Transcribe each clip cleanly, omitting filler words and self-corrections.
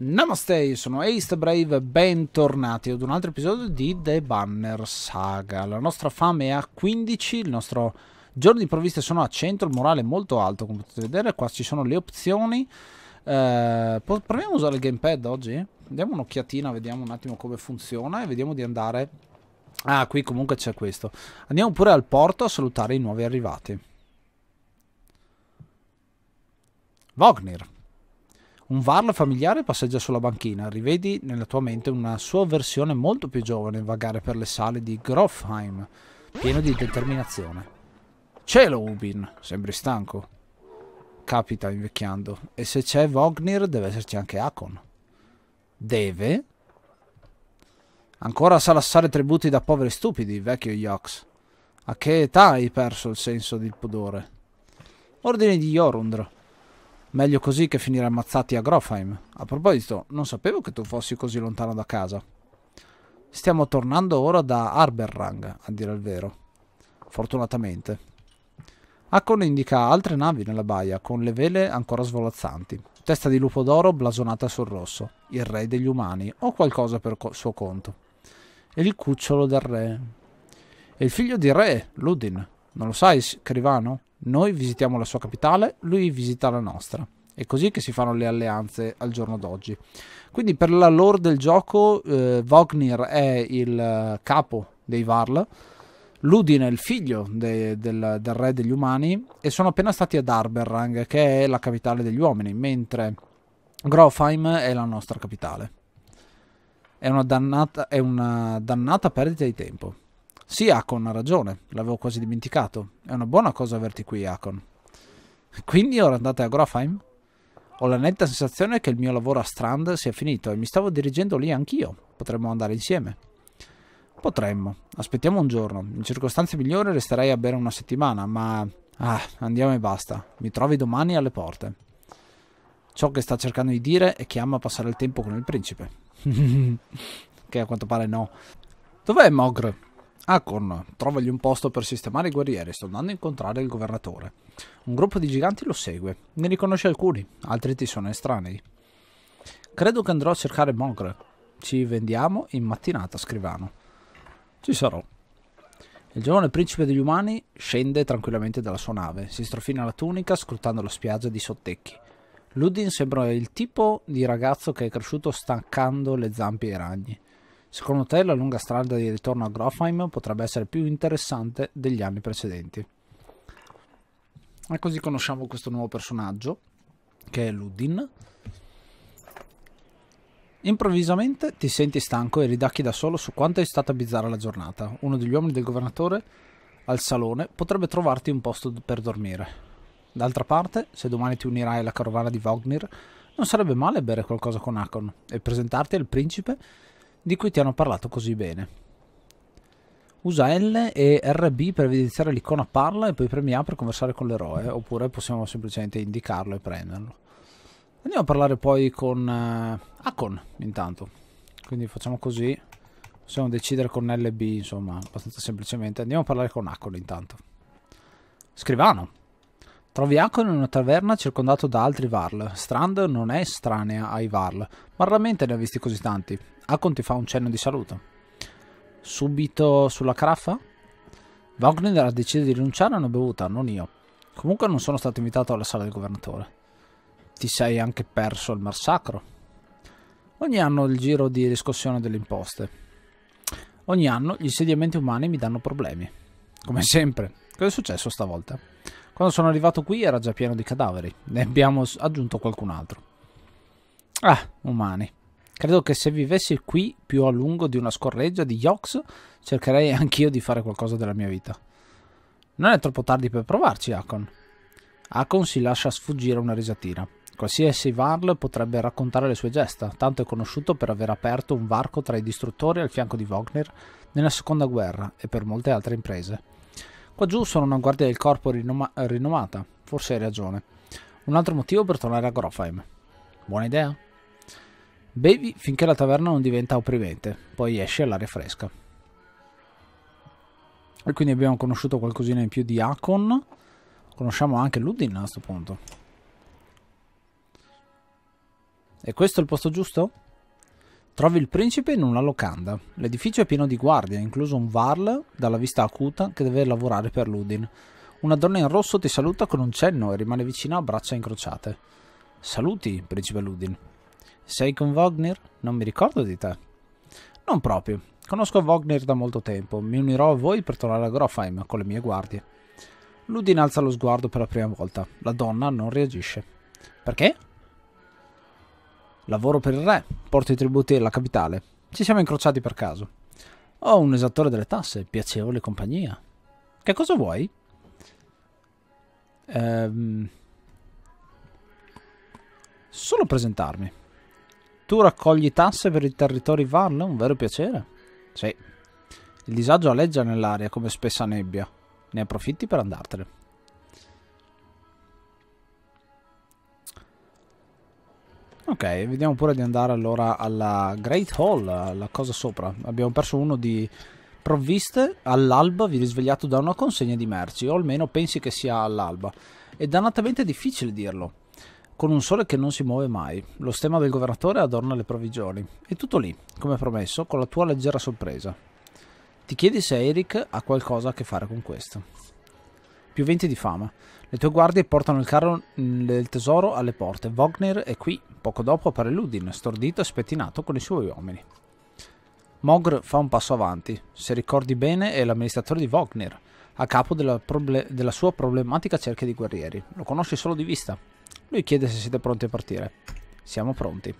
Namaste, sono Ace the Brave, bentornati ad un altro episodio di The Banner Saga. La nostra fame è a 15, il nostro giorno di provviste sono a 100, il morale è molto alto come potete vedere, qua ci sono le opzioni. Proviamo a usare il gamepad oggi, diamo un'occhiatina, vediamo un attimo come funziona e vediamo di andare... Ah, qui comunque c'è questo. Andiamo pure al porto a salutare i nuovi arrivati. Vognir. Un Varl familiare passeggia sulla banchina, rivedi nella tua mente una sua versione molto più giovane vagare per le sale di Grofheim, pieno di determinazione. Cielo, Ubin, sembri stanco. Capita invecchiando, e se c'è Vognir deve esserci anche Hakon. Deve? Ancora a salassare tributi da poveri stupidi, vecchio Yox. A che età hai perso il senso del pudore? Ordini di Jorundr. Meglio così che finire ammazzati a Grofheim. A proposito, non sapevo che tu fossi così lontano da casa. Stiamo tornando ora da Arberrang, a dire il vero. Fortunatamente. Hakon indica altre navi nella baia, con le vele ancora svolazzanti. Testa di lupo d'oro blasonata sul rosso. Il re degli umani, o qualcosa per suo conto. E il cucciolo del re. E il figlio di re, Ludin. Non lo sai, Scrivano? Noi visitiamo la sua capitale, lui visita la nostra. È così che si fanno le alleanze al giorno d'oggi. Quindi per la lore del gioco Vognir è il capo dei Varl, Ludin è il figlio del re degli umani e sono appena stati ad Arberrang, che è la capitale degli uomini, mentre Grofheim è la nostra capitale. È una dannata perdita di tempo. Sì, Hakon ha ragione, l'avevo quasi dimenticato. È una buona cosa averti qui, Hakon. Quindi ora andate a Grofheim? Ho la netta sensazione che il mio lavoro a Strand sia finito e mi stavo dirigendo lì anch'io. Potremmo andare insieme? Potremmo. Aspettiamo un giorno. In circostanze migliori resterei a bere una settimana, ma... Ah, andiamo e basta. Mi trovi domani alle porte. Ciò che sta cercando di dire è che ama passare il tempo con il principe. Che a quanto pare no. Dov'è Mogre? Hakon, trovagli un posto per sistemare i guerrieri, sto andando a incontrare il governatore. Un gruppo di giganti lo segue, ne riconosce alcuni, altri ti sono estranei. Credo che andrò a cercare Mogre. Ci vendiamo in mattinata, Scrivano. Ci sarò. Il giovane principe degli umani scende tranquillamente dalla sua nave, si strofina la tunica scrutando la spiaggia di sottecchi. Ludin sembra il tipo di ragazzo che è cresciuto staccando le zampe ai ragni. Secondo te la lunga strada di ritorno a Grofheim potrebbe essere più interessante degli anni precedenti. E così conosciamo questo nuovo personaggio, che è Ludin. Improvvisamente ti senti stanco e ridacchi da solo su quanto è stata bizzarra la giornata. Uno degli uomini del governatore al salone potrebbe trovarti un posto per dormire. D'altra parte, se domani ti unirai alla carovana di Vognir, non sarebbe male bere qualcosa con Hakon e presentarti al principe di cui ti hanno parlato così bene. Usa L e RB per evidenziare l'icona parla e poi premi A per conversare con l'eroe, oppure possiamo semplicemente indicarlo e prenderlo. Andiamo a parlare poi con Hakon intanto, quindi facciamo così, possiamo decidere con LB, insomma, abbastanza semplicemente. Andiamo a parlare con Hakon intanto. Scrivano. Trovi Hakon in una taverna circondato da altri Varl. Strand non è estranea ai Varl, ma raramente ne ha visti così tanti. Hakon ti fa un cenno di saluto. Subito sulla caraffa? Vognir ha deciso di rinunciare a una bevuta, non io. Comunque non sono stato invitato alla sala del governatore. Ti sei anche perso il massacro. Ogni anno il giro di riscossione delle imposte. Ogni anno gli insediamenti umani mi danno problemi. Come sempre. Cosa è successo stavolta? Quando sono arrivato qui era già pieno di cadaveri. Ne abbiamo aggiunto qualcun altro. Ah, umani. Credo che se vivessi qui più a lungo di una scorreggia di Yox, cercherei anch'io di fare qualcosa della mia vita. Non è troppo tardi per provarci, Hakon. Hakon si lascia sfuggire una risatina. Qualsiasi Varl potrebbe raccontare le sue gesta, tanto è conosciuto per aver aperto un varco tra i distruttori al fianco di Vognir nella seconda guerra e per molte altre imprese. Qua giù sono una guardia del corpo rinomata, forse hai ragione. Un altro motivo per tornare a Grofheim. Buona idea? Bevi finché la taverna non diventa opprimente, poi esci all'aria fresca. E quindi abbiamo conosciuto qualcosina in più di Hakon. Conosciamo anche Ludin a questo punto. È questo il posto giusto? Trovi il principe in una locanda. L'edificio è pieno di guardie, incluso un Varl dalla vista acuta che deve lavorare per Ludin. Una donna in rosso ti saluta con un cenno e rimane vicina a braccia incrociate. Saluti, principe Ludin. Sei con Vognir? Non mi ricordo di te. Non proprio. Conosco Vognir da molto tempo. Mi unirò a voi per tornare a Grofheim con le mie guardie. Ludin alza lo sguardo per la prima volta. La donna non reagisce. Perché? Lavoro per il re, porto i tributi alla capitale. Ci siamo incrociati per caso. Ho un esattore delle tasse, piacevole compagnia. Che cosa vuoi? Solo presentarmi. Tu raccogli tasse per i territori Varl, un vero piacere. Sì. Il disagio aleggia nell'aria come spessa nebbia. Ne approfitti per andartene. Ok, vediamo pure di andare allora alla Great Hall, la cosa sopra. Abbiamo perso uno di provviste. All'alba vi risvegliato da una consegna di merci, o almeno pensi che sia all'alba. È dannatamente difficile dirlo, con un sole che non si muove mai. Lo stemma del governatore adorna le provvigioni. È tutto lì, come promesso, con la tua leggera sorpresa. Ti chiedi se Eric ha qualcosa a che fare con questo. Più 20 di fama. Le tue guardie portano il carro del tesoro alle porte. Vognir è qui. Poco dopo appare Ludin, stordito e spettinato con i suoi uomini. Mogre fa un passo avanti. Se ricordi bene è l'amministratore di Vognir, a capo della sua problematica cerchia di guerrieri. Lo conosci solo di vista. Lui chiede se siete pronti a partire. Siamo pronti.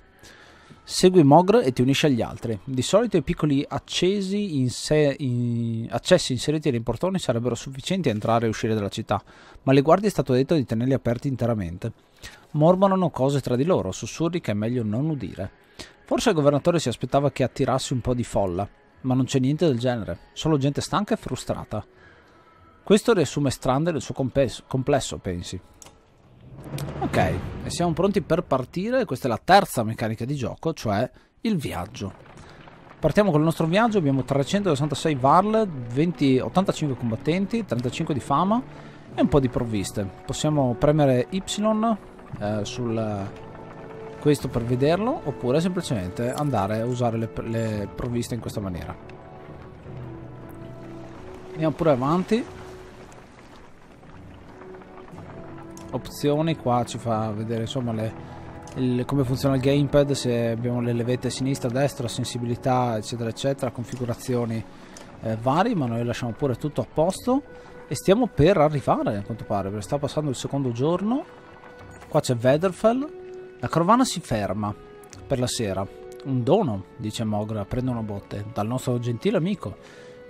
Segui Mogre e ti unisci agli altri. Di solito i piccoli accessi inseriti nei portoni sarebbero sufficienti a entrare e uscire dalla città, ma le guardie è stato detto di tenerli aperti interamente. Mormorano cose tra di loro, sussurri che è meglio non udire. Forse il governatore si aspettava che attirasse un po' di folla, ma non c'è niente del genere, solo gente stanca e frustrata. Questo riassume Strand nel suo complesso, pensi. Ok, e siamo pronti per partire. Questa è la terza meccanica di gioco, cioè il viaggio. Partiamo con il nostro viaggio. Abbiamo 366 Varl, 85 combattenti, 35 di fama e un po' di provviste. Possiamo premere Y questo per vederlo, oppure semplicemente andare a usare le provviste in questa maniera. Andiamo pure avanti. Opzioni, qua ci fa vedere insomma come funziona il gamepad, se abbiamo le levette sinistra, destra, sensibilità eccetera eccetera, configurazioni vari, ma noi lasciamo pure tutto a posto e stiamo per arrivare a quanto pare, perché sta passando il secondo giorno. Qua c'è Wetherfell, la carovana si ferma per la sera. Un dono, dice Mogra, prende una botte, dal nostro gentile amico,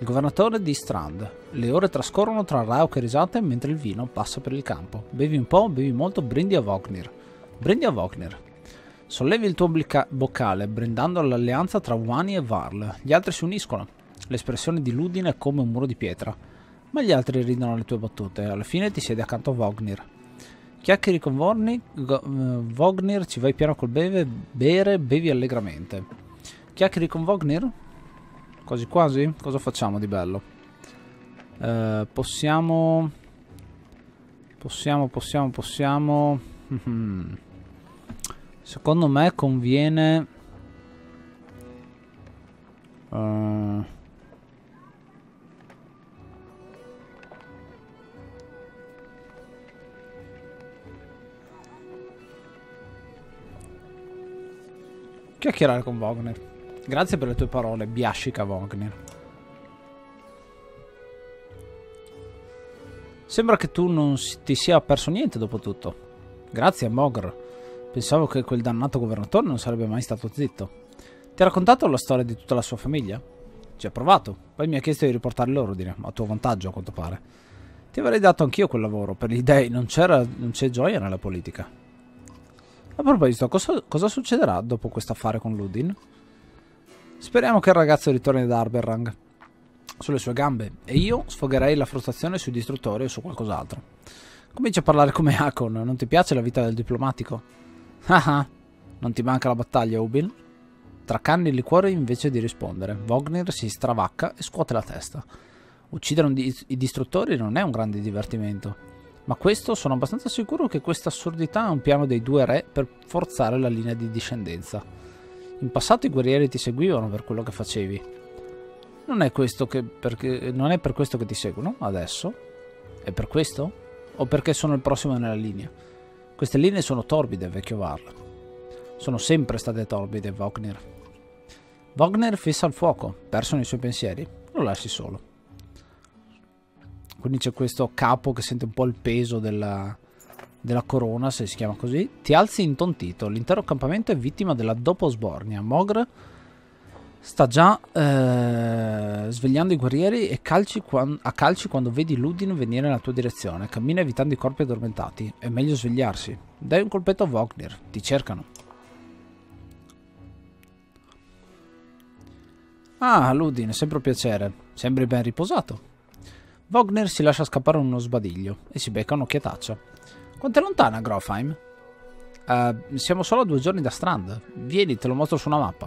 il governatore di Strand. Le ore trascorrono tra rauche e risate mentre il vino passa per il campo. Bevi un po', bevi molto, brindi a Vognir. Brindi a Vognir. Sollevi il tuo boccale, brindando all'alleanza tra Wani e Varl. Gli altri si uniscono. L'espressione di Ludin è come un muro di pietra. Ma gli altri ridono alle tue battute. Alla fine ti siedi accanto a Vognir. Chiacchieri con Vognir, ci vai piano col bere, bevi allegramente. Chiacchieri con Vognir? Quasi quasi? Cosa facciamo di bello? Possiamo... Secondo me conviene... Chiacchierare con Vognir. Grazie per le tue parole, biascica Vognir. Sembra che tu non ti sia perso niente dopo tutto. Grazie, Mogre. Pensavo che quel dannato governatore non sarebbe mai stato zitto. Ti ha raccontato la storia di tutta la sua famiglia? Ci ha provato, poi mi ha chiesto di riportare l'ordine, a tuo vantaggio a quanto pare. Ti avrei dato anch'io quel lavoro, per gli dei non c'è gioia nella politica. A proposito, cosa succederà dopo questo affare con Ludin? Speriamo che il ragazzo ritorni da Arberrang sulle sue gambe e io sfogherei la frustrazione sui distruttori o su qualcos'altro. Comincia a parlare come Hakon, non ti piace la vita del diplomatico? Ah, non ti manca la battaglia, Ubin? Tracanni il liquore invece di rispondere. Vognir si stravacca e scuote la testa. Uccidere i distruttori non è un grande divertimento. Ma questo sono abbastanza sicuro che questa assurdità è un piano dei due re per forzare la linea di discendenza. In passato i guerrieri ti seguivano per quello che facevi. Non è per questo che ti seguono adesso? È per questo? O perché sono il prossimo nella linea? Queste linee sono torbide, vecchio Varl. Sono sempre state torbide, Vognir. Vognir fissa il fuoco, perso nei suoi pensieri. Lo lasci solo. Quindi c'è questo capo che sente un po' il peso della corona, se si chiama così. Ti alzi intontito. L'intero accampamento è vittima della dopo sbornia. Mogre sta già svegliando i guerrieri e a calci quando vedi Ludin venire nella tua direzione. Cammina evitando i corpi addormentati. È meglio svegliarsi. Dai un colpetto a Vognir. Ti cercano. Ah, Ludin, sempre un piacere. Sembri ben riposato. Vognir si lascia scappare uno sbadiglio e si becca un'occhiataccia. Quanto è lontana Grofheim? Siamo solo a 2 giorni da Strand. Vieni, te lo mostro su una mappa.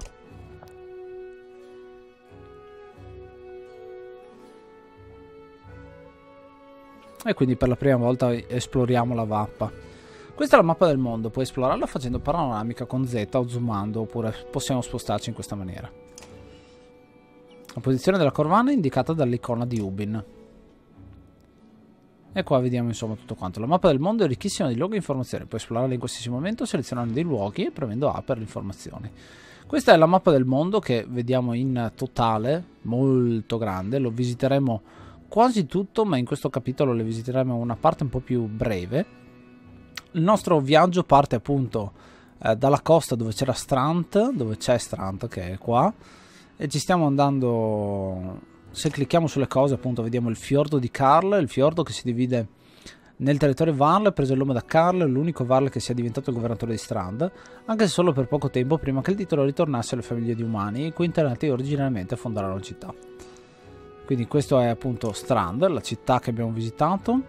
E quindi per la prima volta esploriamo la mappa. Questa è la mappa del mondo, puoi esplorarla facendo panoramica con Z o zoomando, oppure possiamo spostarci in questa maniera. La posizione della corvana è indicata dall'icona di Ubin. E qua vediamo insomma tutto quanto. La mappa del mondo è ricchissima di luoghi e informazioni, puoi esplorarla in qualsiasi momento selezionando dei luoghi e premendo A per le informazioni. Questa è la mappa del mondo che vediamo in totale, molto grande, lo visiteremo quasi tutto, ma in questo capitolo le visiteremo una parte un po' più breve. Il nostro viaggio parte appunto dalla costa dove c'era Strand, dove c'è Strand che è qua, e ci stiamo andando. Se clicchiamo sulle cose appunto vediamo il fiordo di Karl, il fiordo che si divide nel territorio Varl, è preso il nome da Karl, l'unico Varl che sia diventato il governatore di Strand, anche se solo per poco tempo prima che il titolo ritornasse alle famiglie di umani, i cui internati originariamente fondarono la città. Quindi questo è appunto Strand, la città che abbiamo visitato.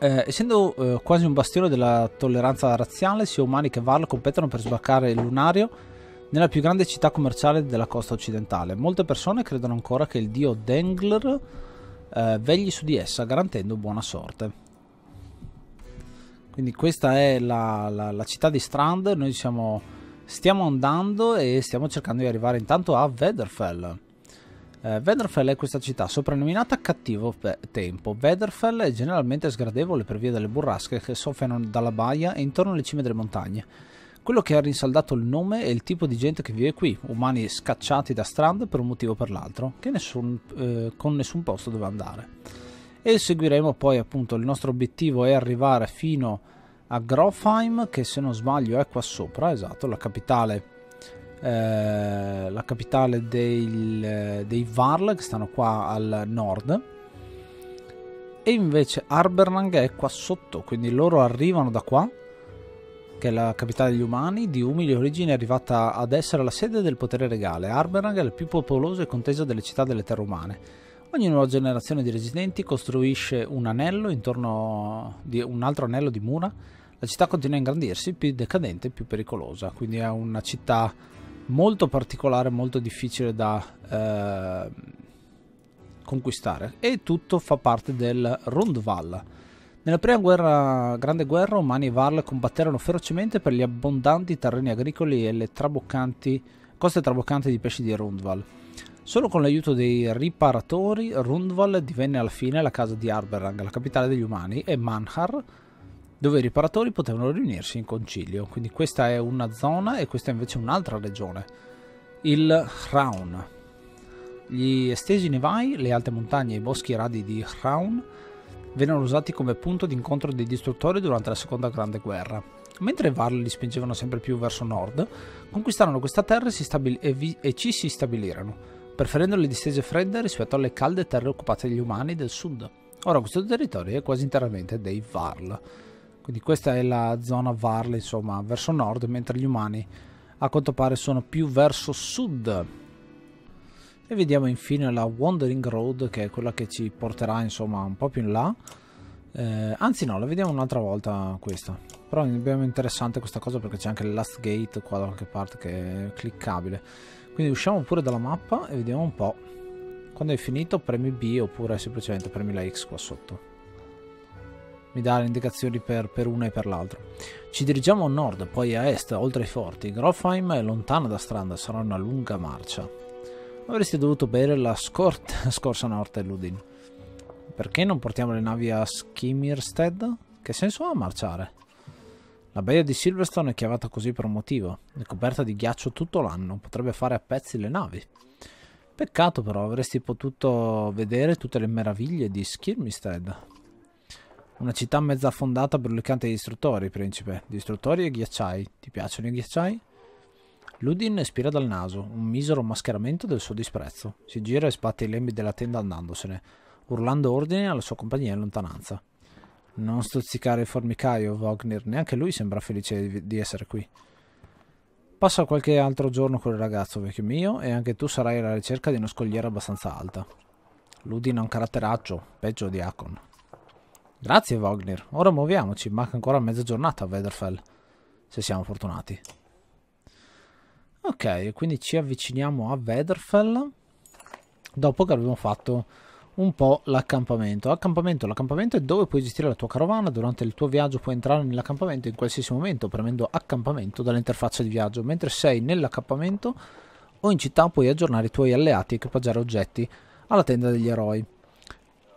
Essendo quasi un bastione della tolleranza razziale, sia umani che Varl competono per sbarcare il lunario nella più grande città commerciale della costa occidentale. Molte persone credono ancora che il dio Dengler vegli su di essa, garantendo buona sorte. Quindi questa è la città di Strand. Noi stiamo andando e stiamo cercando di arrivare intanto a Wetherfell. Wetherfell è questa città soprannominata Cattivo Tempo. Wetherfell è generalmente sgradevole per via delle burrasche che soffiano dalla baia e intorno alle cime delle montagne. Quello che ha rinsaldato il nome è il tipo di gente che vive qui, umani scacciati da Strand per un motivo o per l'altro, che con nessun posto dove andare. E seguiremo poi appunto, il nostro obiettivo è arrivare fino a Grofheim, che se non sbaglio è qua sopra, esatto, la capitale dei Varl, che stanno qua al nord, e invece Arberrang è qua sotto, quindi loro arrivano da qua, che è la capitale degli umani, di umili origini, è arrivata ad essere la sede del potere regale. Arberrang è la più popolosa e contesa delle città delle terre umane. Ogni nuova generazione di residenti costruisce un anello intorno di un altro anello di mura. La città continua a ingrandirsi, più decadente, più pericolosa, quindi è una città molto particolare, molto difficile da conquistare, e tutto fa parte del Rundwall. Nella prima grande guerra umani e Varl combatterono ferocemente per gli abbondanti terreni agricoli e le coste traboccanti di pesci di Rundwall. Solo con l'aiuto dei riparatori Rundwall divenne alla fine la casa di Arberrang, la capitale degli umani, e Manhar, dove i riparatori potevano riunirsi in concilio. Quindi questa è una zona e questa è invece un'altra regione, il Hraun. Gli estesi nevai, le alte montagne e i boschi radi di Hraun vennero usati come punto d'incontro dei distruttori durante la seconda grande guerra. Mentre i Varl li spingevano sempre più verso nord, conquistarono questa terra e ci si stabilirono, preferendo le distese fredde rispetto alle calde terre occupate dagli umani del sud. Ora questo territorio è quasi interamente dei Varl. Quindi questa è la zona Varl, insomma, verso nord, mentre gli umani a quanto pare sono più verso sud. E vediamo infine la Wandering Road, che è quella che ci porterà, insomma, un po' più in là. Anzi no, la vediamo un'altra volta questa. Però abbiamo interessante questa cosa perché c'è anche il Last Gate qua da qualche parte che è cliccabile. Quindi usciamo pure dalla mappa e vediamo un po'. Quando hai finito premi B oppure semplicemente premi la X qua sotto. mi dà le indicazioni per una e per l'altra. Ci dirigiamo a nord, poi a est, oltre ai forti. Grofheim è lontana da Strand, sarà una lunga marcia. Avresti dovuto bere la scorsa notte, Ludin. Perché non portiamo le navi a Skirmistead? Che senso ha marciare? La baia di Silverstone è chiamata così per un motivo. È coperta di ghiaccio tutto l'anno, potrebbe fare a pezzi le navi. Peccato però, avresti potuto vedere tutte le meraviglie di Skirmistead. Una città mezza affondata brulicante di distruttori, principe. Distruttori e ghiacciai. Ti piacciono i ghiacciai? Ludin espira dal naso, un misero mascheramento del suo disprezzo. Si gira e sbatte i lembi della tenda andandosene, urlando ordine alla sua compagnia in lontananza. Non stuzzicare il formicaio, Vognir. Neanche lui sembra felice di essere qui. Passa qualche altro giorno con il ragazzo, vecchio mio, e anche tu sarai alla ricerca di una scogliera abbastanza alta. Ludin ha un caratteraccio, peggio di Hakon. Grazie, Vognir. Ora muoviamoci, manca ancora mezza giornata a Wetherfell, se siamo fortunati. Ok, quindi ci avviciniamo a Wetherfell dopo che abbiamo fatto un po' l'accampamento. L'accampamento è dove puoi gestire la tua carovana. Durante il tuo viaggio puoi entrare nell'accampamento in qualsiasi momento premendo accampamento dall'interfaccia di viaggio. Mentre sei nell'accampamento o in città puoi aggiornare i tuoi alleati e equipaggiare oggetti alla tenda degli eroi.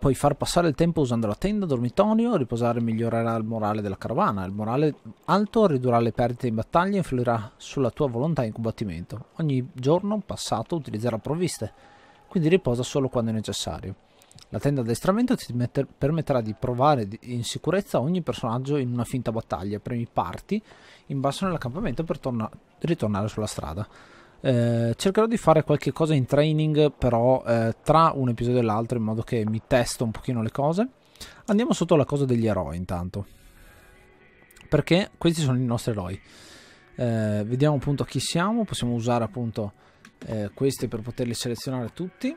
Puoi far passare il tempo usando la tenda, dormitorio, riposare migliorerà il morale della carovana. Il morale alto ridurrà le perdite in battaglia e influirà sulla tua volontà in combattimento. Ogni giorno passato utilizzerà provviste, quindi riposa solo quando è necessario. La tenda addestramento ti permetterà di provare in sicurezza ogni personaggio in una finta battaglia. Premi parti in basso nell'accampamento per ritornare sulla strada. Cercherò di fare qualche cosa in training però tra un episodio e l'altro, in modo che mi testo un pochino le cose. Andiamo sotto la cosa degli eroi intanto, perché questi sono i nostri eroi. Vediamo appunto chi siamo. Possiamo usare appunto questi per poterli selezionare tutti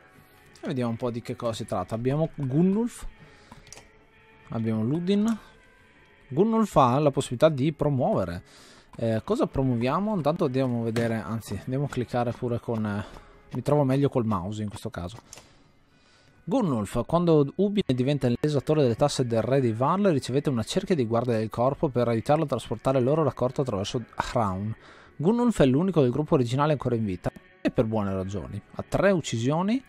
e vediamo un po' di che cosa si tratta. Abbiamo Gunnulf, abbiamo Ludin. Gunnulf ha la possibilità di promuovere. Cosa promuoviamo? Intanto andiamo a vedere, anzi andiamo a cliccare pure con... mi trovo meglio col mouse in questo caso. Gunnulf, quando Ubine diventa l'esattore delle tasse del re di Varl, ricevete una cerchia di guardia del corpo per aiutarlo a trasportare il loro raccordo attraverso Hraun. Gunnulf è l'unico del gruppo originale ancora in vita e per buone ragioni. Ha 3 uccisioni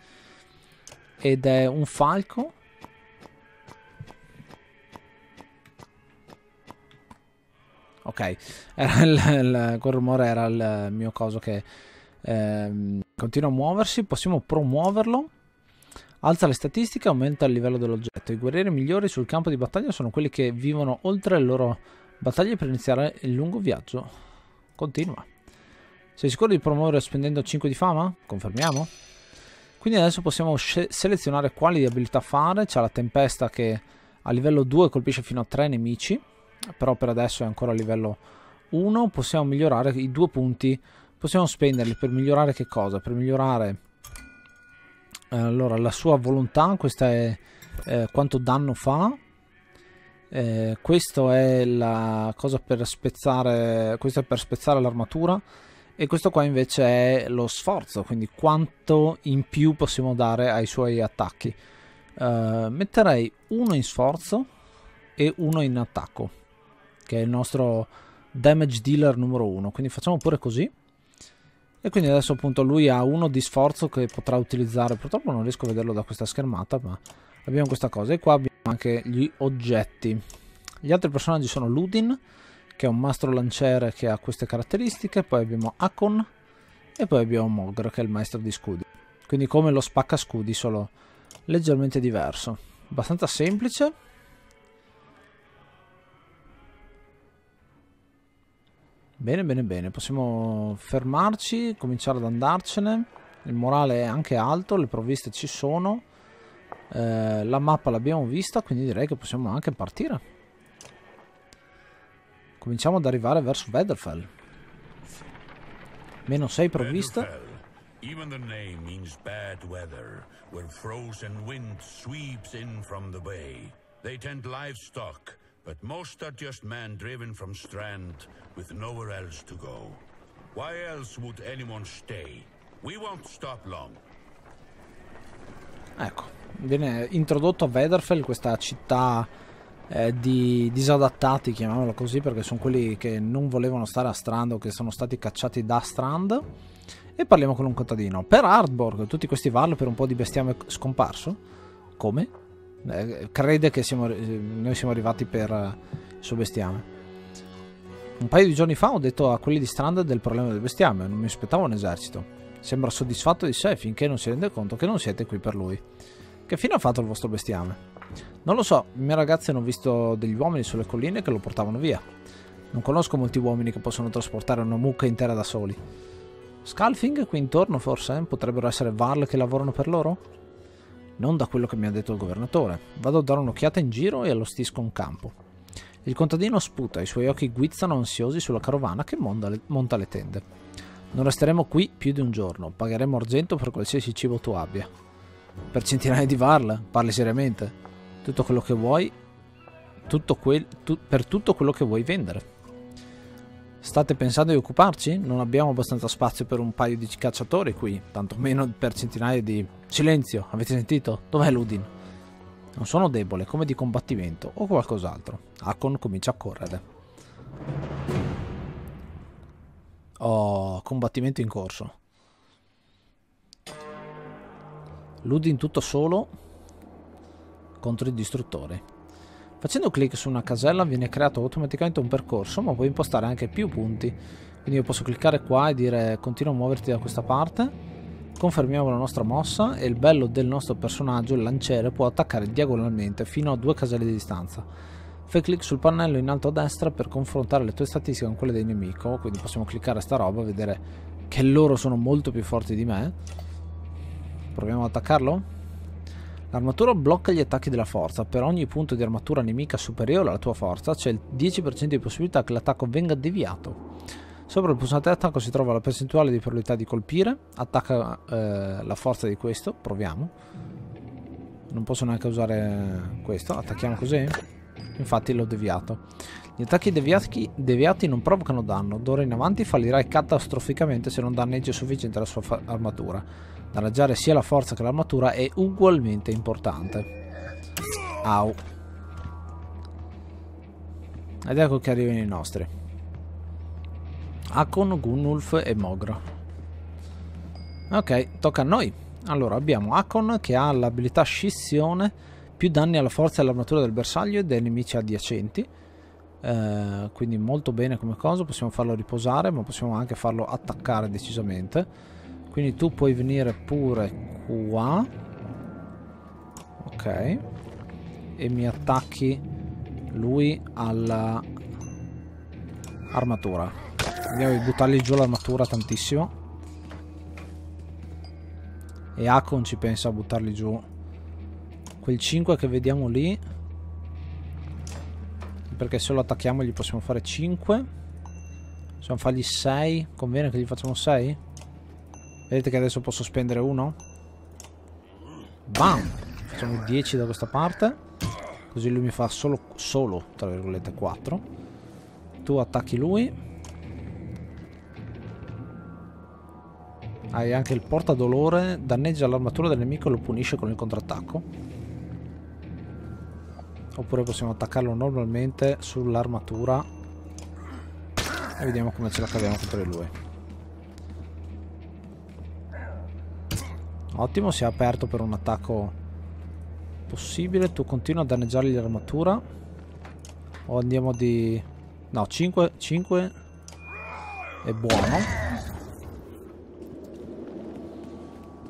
ed è un falco. Ok, era quel rumore era il mio coso che continua a muoversi. Possiamo promuoverlo. Alza le statistiche, aumenta il livello dell'oggetto. I guerrieri migliori sul campo di battaglia sono quelli che vivono oltre le loro battaglie per iniziare il lungo viaggio. Continua. Sei sicuro di promuovere spendendo 5 di fama? Confermiamo. Quindi adesso possiamo selezionare quali abilità fare. C'è la tempesta che a livello 2 colpisce fino a 3 nemici. Però per adesso è ancora a livello 1. Possiamo migliorare i 2 punti. Possiamo spenderli per migliorare che cosa? Per migliorare allora la sua volontà. Questa è quanto danno fa. Questa è la cosa per spezzare. Questa è per spezzare l'armatura. E questo qua invece è lo sforzo, quindi quanto in più possiamo dare ai suoi attacchi. Metterei 1 in sforzo e 1 in attacco, che è il nostro damage dealer numero 1, quindi facciamo pure così. E quindi adesso appunto lui ha 1 di sforzo che potrà utilizzare. Purtroppo non riesco a vederlo da questa schermata, ma abbiamo questa cosa. E qua abbiamo anche gli oggetti. Gli altri personaggi sono Ludin, che è un mastro lanciere che ha queste caratteristiche, poi abbiamo Hakon e poi abbiamo Mogre, che è il maestro di scudi, quindi come lo spacca scudi, solo leggermente diverso, abbastanza semplice. Bene, bene, bene, possiamo fermarci, cominciare ad andarcene. Il morale è anche alto, le provviste ci sono, la mappa l'abbiamo vista, quindi direi che possiamo anche partire. Cominciamo ad arrivare verso Wetherfell. Meno 6 provviste. Even the name means bad weather, where frozen wind sweeps in from the bay. They tend livestock, but most are just men driven from Strand, with nowhere else to go. Why else would anyone stay? We won't stop long. Ecco, viene introdotto a Wetherfell, questa città di disadattati, chiamiamolo così, perché sono quelli che non volevano stare a Strand o che sono stati cacciati da Strand. E parliamo con un contadino. Per Hardborg, tutti questi Varl per un po' di bestiame scomparso? Come? Crede che noi siamo arrivati per il suo bestiame. Un paio di giorni fa ho detto a quelli di Strand del problema del bestiame, non mi aspettavo un esercito. Sembra soddisfatto di sé finché non si rende conto che non siete qui per lui. Che fine ha fatto il vostro bestiame? Non lo so, i miei ragazzi hanno visto degli uomini sulle colline che lo portavano via. Non conosco molti uomini che possono trasportare una mucca intera da soli. Scalfing qui intorno forse? Potrebbero essere Varl che lavorano per loro? Non da quello che mi ha detto il governatore. Vado a dare un'occhiata in giro e allostisco un campo. Il contadino sputa, i suoi occhi guizzano ansiosi sulla carovana che monta le tende. Non resteremo qui più di un giorno, pagheremo argento per qualsiasi cibo tu abbia. Per centinaia di Varl? Parli seriamente? Tutto quello che vuoi, per tutto quello che vuoi vendere. State pensando di occuparci? Non abbiamo abbastanza spazio per un paio di cacciatori qui, tantomeno per centinaia di... Silenzio, avete sentito? Dov'è Ludin? Non sono debole, come di combattimento o qualcos'altro. Hakon comincia a correre. Oh, combattimento in corso. Ludin tutto solo contro i distruttori. Facendo clic su una casella viene creato automaticamente un percorso, ma puoi impostare anche più punti, quindi io posso cliccare qua e dire continua a muoverti da questa parte, confermiamo la nostra mossa, e il bello del nostro personaggio, il lanciere, può attaccare diagonalmente fino a 2 caselle di distanza. Fai clic sul pannello in alto a destra per confrontare le tue statistiche con quelle del nemico, quindi possiamo cliccare sta roba, vedere che loro sono molto più forti di me. Proviamo ad attaccarlo. L'armatura blocca gli attacchi della forza. Per ogni punto di armatura nemica superiore alla tua forza c'è il 10% di possibilità che l'attacco venga deviato. Sopra il pulsante attacco si trova la percentuale di probabilità di colpire. Attacca la forza di questo. Proviamo. Non posso neanche usare questo. Attacchiamo così. Infatti l'ho deviato. Gli attacchi deviati non provocano danno. D'ora in avanti fallirai catastroficamente se non danneggi sufficiente la sua armatura. Danneggiare sia la forza che l'armatura è ugualmente importante. Au. Ed ecco che arrivano i nostri. Hakon, Gunnulf e Mogre. Ok, tocca a noi. Allora, abbiamo Hakon che ha l'abilità scissione, più danni alla forza e all'armatura del bersaglio e dei nemici adiacenti. Quindi molto bene come cosa, possiamo farlo riposare, ma possiamo anche farlo attaccare decisamente. Quindi tu puoi venire pure qua. Ok. E mi attacchi lui alla armatura. Andiamo a buttargli giù l'armatura tantissimo. E Hakon ci pensa a buttarli giù. Quel 5 che vediamo lì. Perché se lo attacchiamo gli possiamo fare 5. Possiamo fargli 6. Conviene che gli facciamo 6? Vedete che adesso posso spendere uno? Bam! Facciamo 10 da questa parte. Così lui mi fa solo tra virgolette 4. Tu attacchi lui. Hai anche il portadolore. Danneggia l'armatura del nemico e lo punisce con il contrattacco. Oppure possiamo attaccarlo normalmente sull'armatura. E vediamo come ce la caviamo contro lui. Ottimo, si è aperto per un attacco possibile. Tu continua a danneggiargli l'armatura. O andiamo di... No, 5 è buono.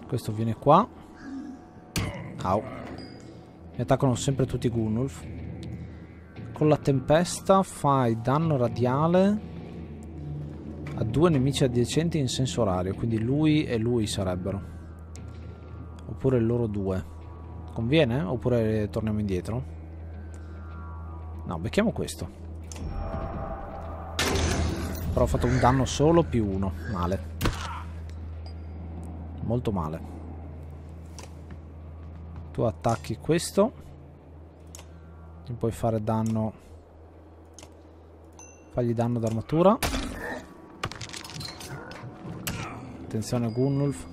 Questo viene qua. Au. Mi attaccano sempre tutti i Gunnulf. Con la tempesta fai danno radiale a 2 nemici adiacenti in senso orario. Quindi lui e lui sarebbero. Oppure loro due. Conviene? Oppure torniamo indietro? No, becchiamo questo. Però ho fatto un danno solo più uno. Male. Molto male. Tu attacchi questo. E puoi fare danno. Fagli danno d'armatura. Attenzione Gunnulf.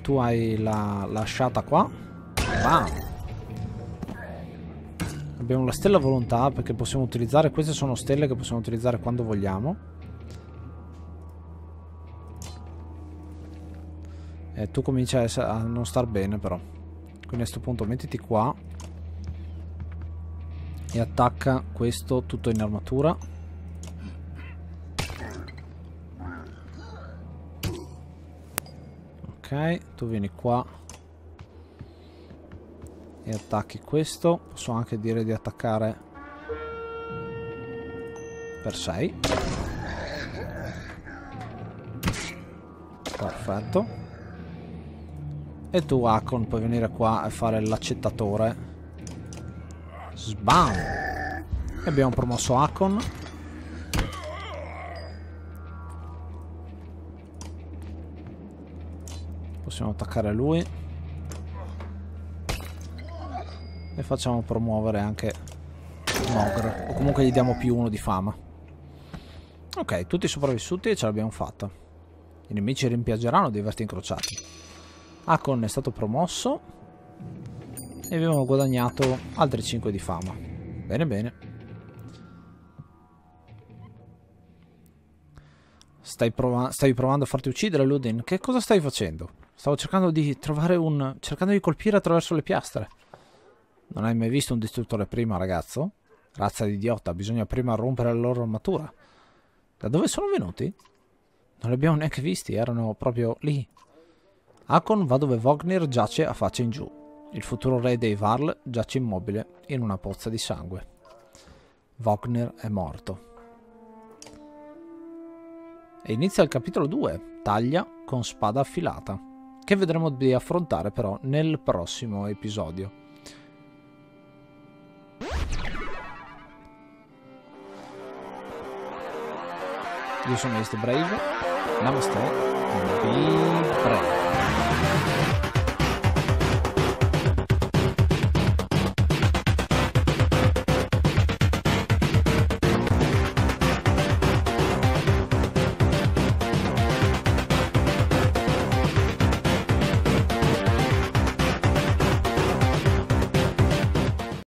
Tu hai la lasciata qua. Bam. Abbiamo la stella volontà perché possiamo utilizzare, queste sono stelle che possiamo utilizzare quando vogliamo. E tu cominci a non star bene però. Quindi a questo punto mettiti qua e attacca questo tutto in armatura. Ok, tu vieni qua e attacchi questo. Posso anche dire di attaccare per 6. Perfetto. E tu Hakon puoi venire qua e fare l'accettatore. Sbam! E abbiamo promosso Hakon. Possiamo attaccare lui e facciamo promuovere anche Mogre, o comunque gli diamo più 1 di fama. Ok, tutti sopravvissuti e ce l'abbiamo fatta. I nemici rimpiangeranno dei verti incrociati. Hakon è stato promosso e abbiamo guadagnato altri 5 di fama. Bene bene. Stavi provando a farti uccidere, Ludin? Che cosa stai facendo? Stavo cercando di trovare un... cercando di colpire attraverso le piastre. Non hai mai visto un distruttore prima, ragazzo? Razza di idiota, bisogna prima rompere la loro armatura. Da dove sono venuti? Non li abbiamo neanche visti, erano proprio lì. Hakon va dove Vognir giace a faccia in giù. Il futuro re dei Varl giace immobile in una pozza di sangue. Vognir è morto. E inizia il capitolo 2, taglia con spada affilata, che vedremo di affrontare però nel prossimo episodio. Io sono Ace the Brave, namaste, be brave.